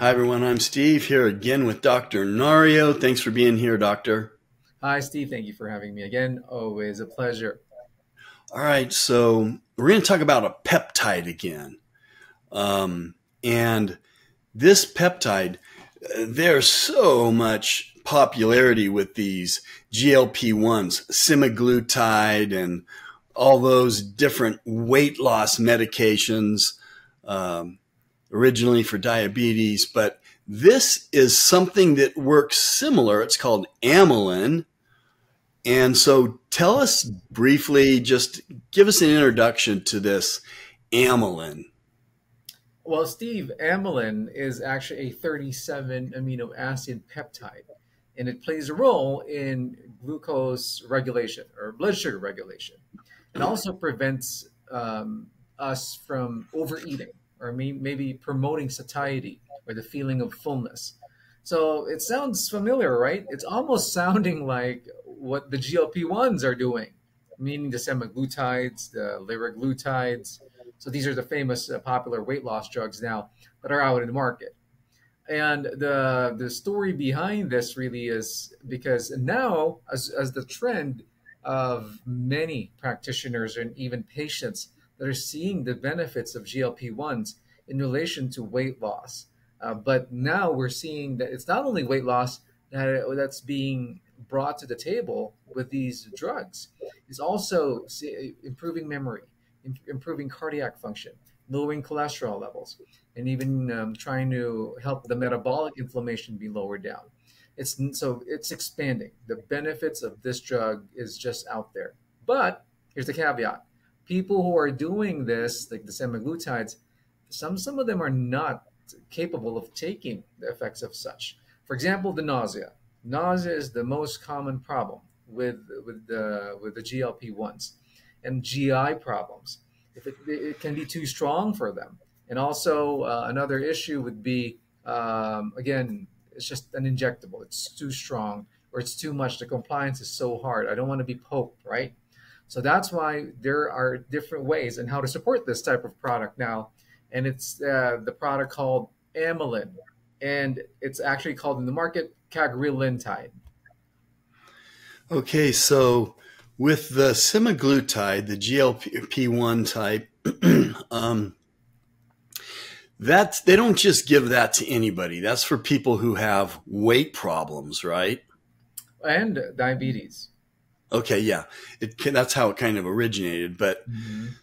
Hi, everyone. I'm Steve here again with Dr. Nario. Thanks for being here, Doctor. Hi, Steve. Thank you for having me again. Always a pleasure. All right. So we're going to talk about a peptide again. And this peptide, there's so much popularity with these GLP-1s, semaglutide, and all those different weight loss medications. Originally for diabetes, but this is something that works similar. It's called amylin. And so tell us briefly, just give us an introduction to this amylin. Well, Steve, amylin is actually a 37 amino acid peptide, and it plays a role in glucose regulation or blood sugar regulation. It also prevents us from overeating, or maybe promoting satiety or the feeling of fullness. So it sounds familiar, right? It's almost sounding like what the GLP-1s are doing, meaning the semaglutides, the liraglutides. So these are the famous popular weight loss drugs now that are out in the market. And the story behind this really is because now, as the trend of many practitioners and even patients that are seeing the benefits of GLP-1s in relation to weight loss. But now we're seeing that it's not only weight loss that's being brought to the table with these drugs. It's also improving memory, improving cardiac function, lowering cholesterol levels, and even trying to help the metabolic inflammation be lowered down. So it's expanding. The benefits of this drug is just out there. But here's the caveat. People who are doing this, like the semaglutides, some of them are not capable of taking the effects of such. For example, the nausea. Nausea is the most common problem with the GLP-1s, and GI problems. If it can be too strong for them. And also another issue would be, again, it's just an injectable. It's too strong or it's too much. The compliance is so hard. I don't want to be poked, right? So that's why there are different ways and how to support this type of product now. And it's the product called amylin, and it's actually called in the market Cagrilintide. Okay, so with the semaglutide, the GLP-1 type, they don't just give that to anybody. That's for people who have weight problems, right? And diabetes. Okay, yeah, that's how it kind of originated. But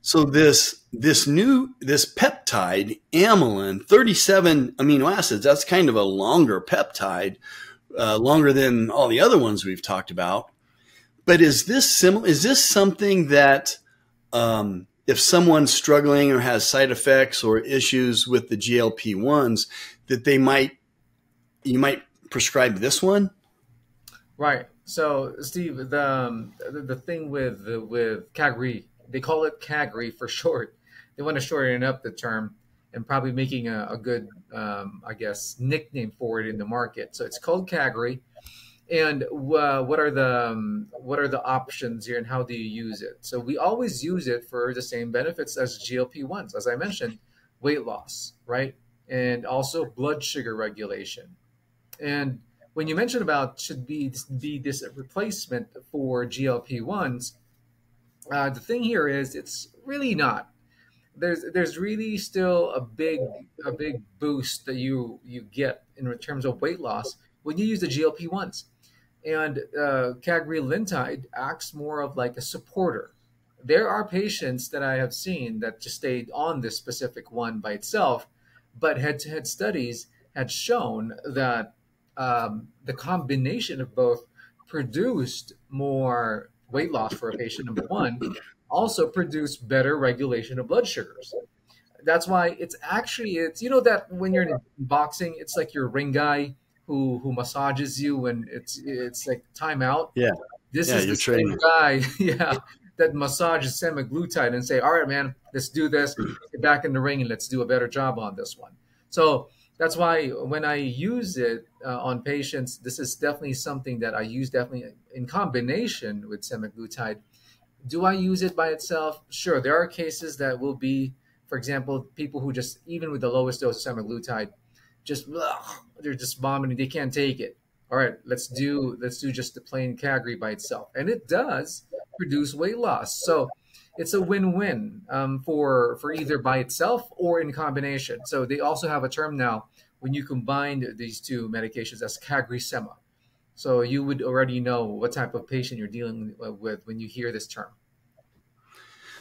so this peptide amylin, 37 amino acids. That's kind of a longer peptide, longer than all the other ones we've talked about. But is this similar? Is this something that if someone's struggling or has side effects or issues with the GLP-1s, that you might prescribe this one? Right. So, Steve, the thing with Cagri, they call it Cagri for short. They want to shorten up the term and probably making a good, I guess, nickname for it in the market. So it's called Cagri. And what are the options here and how do you use it? So we always use it for the same benefits as GLP-1s, as I mentioned, weight loss, right? And also blood sugar regulation. And when you mentioned about should be this replacement for GLP-1s, the thing here is it's really not. There's really still a big boost that you get in terms of weight loss when you use the GLP-1s, and Cagrilintide acts more of like a supporter. There are patients that I have seen that just stayed on this specific one by itself, but head-to-head studies had shown that the combination of both produced more weight loss for a patient, number one, also produced better regulation of blood sugars. That's why it's, you know, that when you're in boxing, it's like your ring guy who massages you when it's like time out. Yeah. This is the same guy that massages semaglutide and say, all right, man, let's do this, get back in the ring and let's do a better job on this one. So that's why when I use it on patients, this is definitely something that I use definitely in combination with semaglutide. Do I use it by itself? Sure, there are cases that will be, for example, people who just, even with the lowest dose of semaglutide, just they're just vomiting, they can't take it. All right, let's do just the plain Cagri by itself, and it does produce weight loss. So it's a win-win for either by itself or in combination. So they also have a term now when you combine these two medications as Cagri-Sema. So you would already know what type of patient you're dealing with when you hear this term.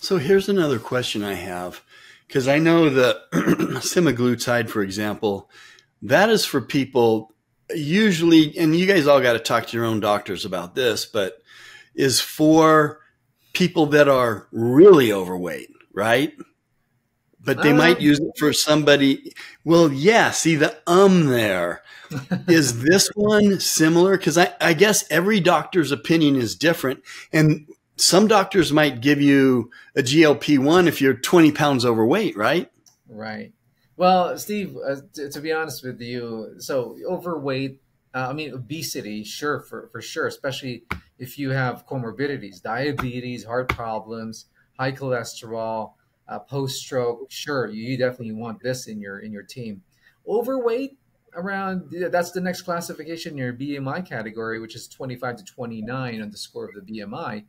So here's another question I have, because I know the semaglutide, for example, that is for people usually, and you guys all got to talk to your own doctors about this, but is for people that are really overweight, right? But they might use it for somebody. Well, yeah, see the there. Is this one similar? Because I guess every doctor's opinion is different. And some doctors might give you a GLP-1 if you're 20 pounds overweight, right? Right. Well, Steve, to be honest with you, so overweight, I mean, obesity, sure, for sure, especially if you have comorbidities, diabetes, heart problems, high cholesterol, post-stroke, sure, you definitely want this in your team. Overweight, around, that's the next classification in your BMI category, which is 25 to 29 on the score of the BMI.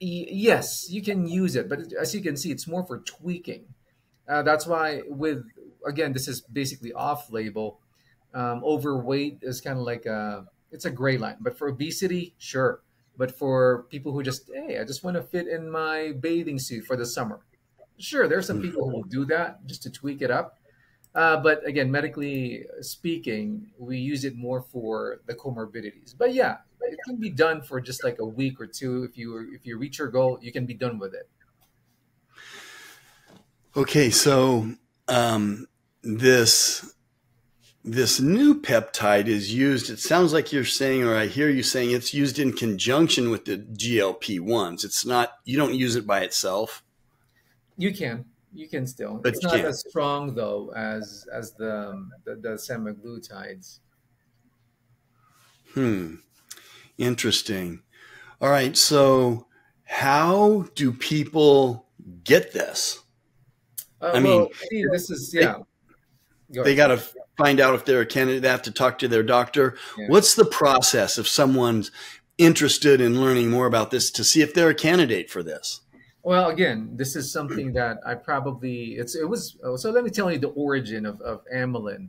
Yes, you can use it, but as you can see, it's more for tweaking. That's why with, again, this is basically off-label. Overweight is kind of like it's a gray line. But for obesity, sure. But for people who just, hey, I just want to fit in my bathing suit for the summer. Sure, there's some people who will do that just to tweak it up. But again, medically speaking, we use it more for the comorbidities. But yeah, it can be done for just like a week or two. If you reach your goal, you can be done with it. Okay, so this new peptide is used. It sounds like you're saying, or I hear you saying, it's used in conjunction with the GLP-1s. It's not, you don't use it by itself. You can still. But it's not as strong though as the semaglutides. Interesting. All right. So how do people get this? I mean, see, this is they got to find out if they're a candidate. They have to talk to their doctor. Yeah. What's the process if someone's interested in learning more about this to see if they're a candidate for this? Well, again, this is something that I probably, so let me tell you the origin of amylin.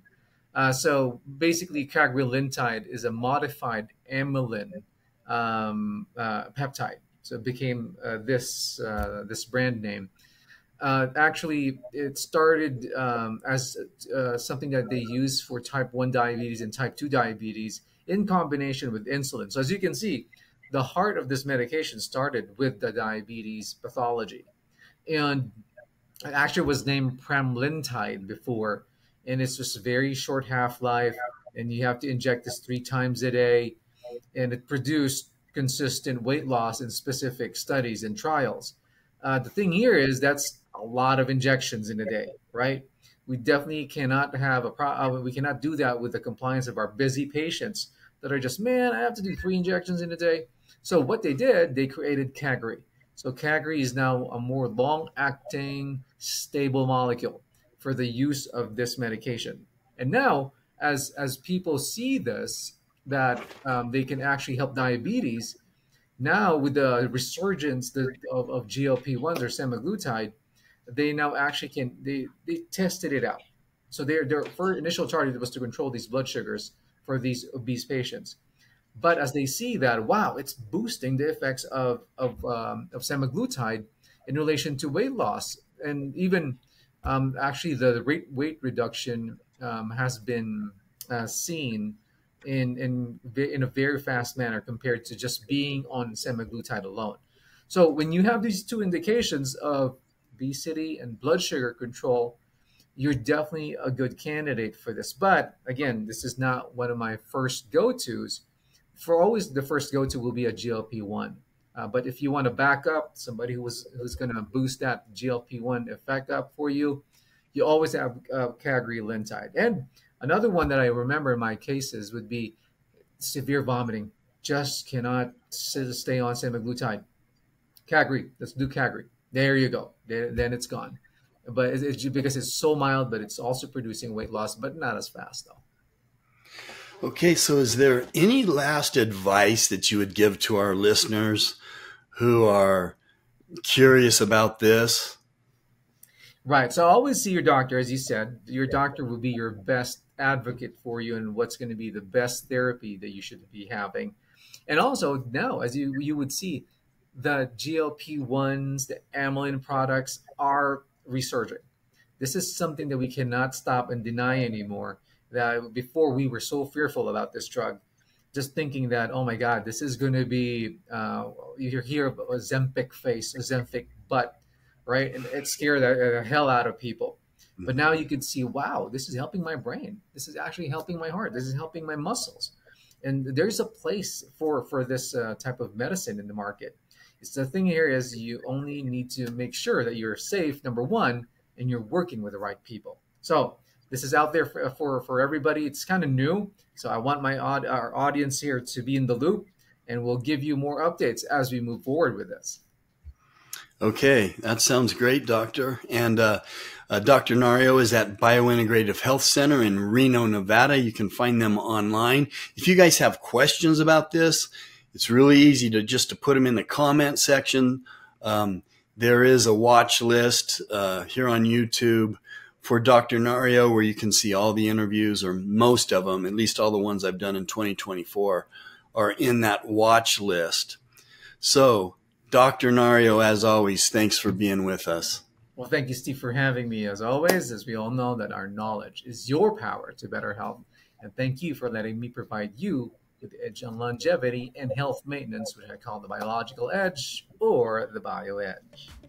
So basically, Cagrilintide is a modified amylin peptide. So it became this brand name. Actually, it started as something that they use for type 1 diabetes and type 2 diabetes in combination with insulin. So as you can see, the heart of this medication started with the diabetes pathology, and it actually was named pramlintide before, and it's just a very short half-life, and you have to inject this 3 times a day, and it produced consistent weight loss in specific studies and trials. The thing here is that's a lot of injections in a day, right? We definitely cannot have we cannot do that with the compliance of our busy patients that are just, man, I have to do 3 injections in a day. So what they did, they created Cagri. So Cagri is now a more long-acting, stable molecule for the use of this medication. And now, as people see this, that they can actually help diabetes, now with the resurgence of GLP-1s or semaglutide, they now actually can, they tested it out. So their first initial target was to control these blood sugars for these obese patients. But as they see that, wow, it's boosting the effects of semaglutide in relation to weight loss. And even actually the weight reduction has been seen in a very fast manner compared to just being on semaglutide alone. So when you have these two indications of obesity and blood sugar control, you're definitely a good candidate for this. But again, this is not one of my first go-tos. For always the first go-to will be a GLP-1. But if you want to back up somebody who's going to boost that GLP-1 effect up for you, you always have Cagrilintide. And another one that I remember in my cases would be severe vomiting. Just cannot stay on semaglutide. Cagri, let's do Cagri. There you go. Then it's gone. but it's because it's so mild, but it's also producing weight loss, but not as fast though. Okay. So is there any last advice that you would give to our listeners who are curious about this? Right. So always see your doctor. As you said, your doctor will be your best advocate for you and what's going to be the best therapy that you should be having. And also now, as you would see, the GLP-1s, the amylin products are resurging. This is something that we cannot stop and deny anymore. That before we were so fearful about this drug, just thinking that, oh my God, this is going to be, you hear of a Zempic face, a Zempic butt, right? And it scared the hell out of people. But now you can see, wow, this is helping my brain. This is actually helping my heart. This is helping my muscles. And there's a place for this type of medicine in the market. It's the thing here is you only need to make sure that you're safe, number one, and you're working with the right people. So this is out there for everybody. It's kind of new. So I want our audience here to be in the loop, and we'll give you more updates as we move forward with this. Okay, that sounds great, Doctor. And Dr. Nario is at Biointegrative Health Center in Reno, Nevada. You can find them online. If you guys have questions about this, it's really easy to put them in the comment section. There is a watch list here on YouTube for Dr. Nario where you can see all the interviews, or most of them, at least all the ones I've done in 2024, are in that watch list. So, Dr. Nario, as always, thanks for being with us. Well, thank you, Steve, for having me. As always, as we all know, that our knowledge is your power to better health. And thank you for letting me provide you with the edge on longevity and health maintenance, which I call the biological edge or the bio edge.